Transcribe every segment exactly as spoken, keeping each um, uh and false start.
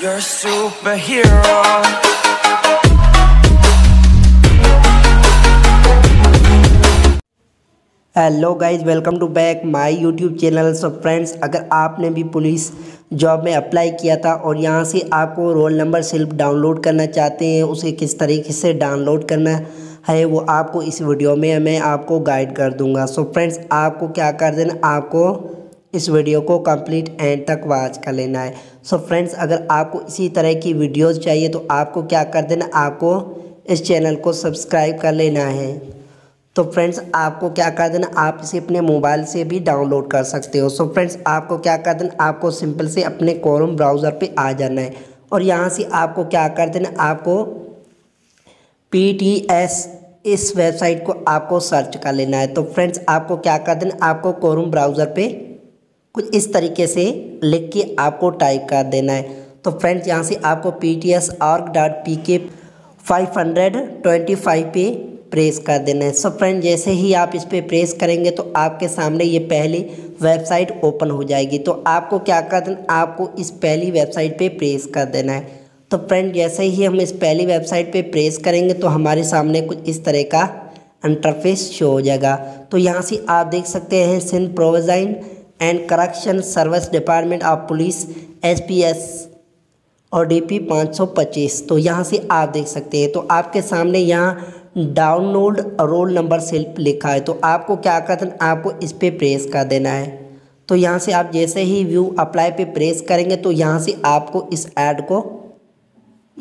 You're a superhero. Hello guys, welcome to back my YouTube channel. So friends, अगर आपने भी police job में apply किया था और यहाँ से आपको रोल नंबर सेल्फ डाउनलोड करना चाहते हैं, उसे किस तरीके से डाउनलोड करना है वो आपको इस वीडियो में मैं आपको गाइड कर दूंगा। सो फ्रेंड्स, आपको क्या कर देना, आपको इस वीडियो को कंप्लीट एंड तक वॉच कर लेना है। सो फ्रेंड्स, अगर आपको इसी तरह की वीडियोज़ चाहिए तो आपको क्या कर देना, आपको इस चैनल को सब्सक्राइब कर लेना है। तो फ्रेंड्स, आपको क्या कर देना, आप इसे अपने मोबाइल से भी डाउनलोड कर सकते हो। सो फ्रेंड्स, आपको क्या कर देना, आपको सिंपल से अपने क्रोम ब्राउज़र पे आ जाना है और यहाँ से आपको क्या कर देना, आपको पी टी एस इस वेबसाइट को आपको सर्च कर लेना है। तो फ्रेंड्स, आपको क्या कर देना, आपको क्रोम ब्राउज़र पे कुछ इस तरीके से लिख के आपको टाइप कर देना है। तो फ्रेंड्स, यहाँ से आपको P T S dot O R G dot P K five two five पे प्रेस कर देना है। सो फ्रेंड, जैसे ही आप इस पर प्रेस करेंगे तो आपके सामने ये पहली वेबसाइट ओपन हो जाएगी। तो आपको क्या कर देना, आपको इस पहली वेबसाइट पे प्रेस कर देना है। तो फ्रेंड, जैसे ही हम इस पहली वेबसाइट पे प्रेस करेंगे तो हमारे सामने कुछ इस तरह का इंटरफेस शो हो जाएगा। तो यहाँ से आप देख सकते हैं Sindh provision and correction service department of police S P S और डी पी पाँच सौ पच्चीस। तो यहाँ से आप देख सकते हैं, तो आपके सामने यहाँ डाउनलोड रोल नंबर सेल्फ लिखा है। तो आपको क्या कर देना, आपको इस पर प्रेस कर देना है। तो यहाँ से आप जैसे ही व्यू अप्लाई पे प्रेस करेंगे तो यहाँ से आपको इस ऐड को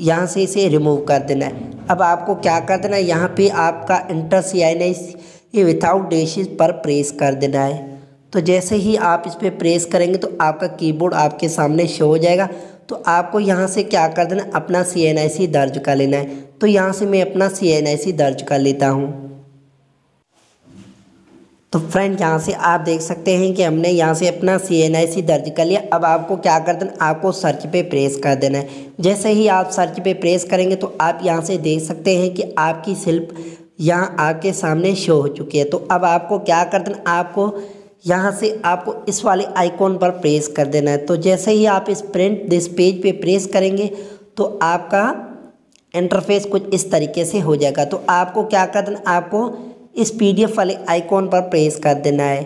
यहाँ से इसे रिमूव कर देना है। अब आपको क्या कर देना है, यहाँ पे आपका इंटर सी आई नहीं विथआउट डैशेस पर प्रेस कर देना है। तो जैसे ही आप इस पर प्रेस करेंगे तो आपका कीबोर्ड आपके सामने शो हो जाएगा। तो आपको यहाँ से क्या कर देना, अपना सी एन आई सी दर्ज कर लेना है। तो यहाँ से मैं अपना सी एन आई सी दर्ज कर लेता हूँ। तो फ्रेंड, यहाँ से आप देख सकते हैं कि हमने यहाँ से अपना सी एन आई सी दर्ज कर लिया। अब आपको क्या कर देना, आपको सर्च पे प्रेस कर देना है। जैसे ही आप सर्च पे प्रेस करेंगे तो आप यहाँ से देख सकते हैं कि आपकी सेल्फ यहाँ आपके सामने शो हो चुकी है। तो अब आपको क्या कर देना, आपको यहाँ से आपको इस वाले आइकॉन पर प्रेस कर देना है। तो जैसे ही आप इस प्रिंट दिस पेज पे प्रेस करेंगे तो आपका इंटरफेस कुछ इस तरीके से हो जाएगा। तो आपको क्या कर देना, आपको इस पीडीएफ वाले आइकॉन पर प्रेस कर देना है।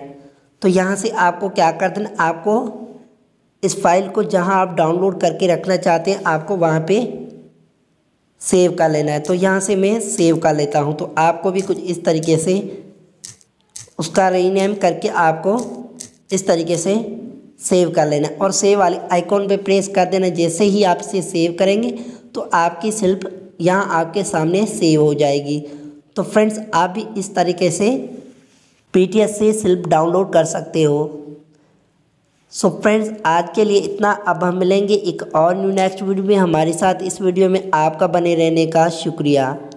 तो यहाँ से आपको क्या कर देना, आपको इस फाइल को जहाँ आप डाउनलोड करके रखना चाहते हैं आपको वहाँ पे सेव कर लेना है। तो यहाँ से मैं सेव कर लेता हूँ। तो आपको भी कुछ इस तरीके से उसका रीनेम करके आपको इस तरीके से सेव कर लेना और सेव वाले आइकॉन पे प्रेस कर देना। जैसे ही आप इसे सेव करेंगे तो आपकी सेल्फ यहाँ आपके सामने सेव हो जाएगी। तो फ्रेंड्स, आप भी इस तरीके से पीटीएस से सेल्फ डाउनलोड कर सकते हो। सो फ्रेंड्स, आज के लिए इतना। अब हम मिलेंगे एक और न्यू नेक्स्ट वीडियो में। हमारे साथ इस वीडियो में आपका बने रहने का शुक्रिया।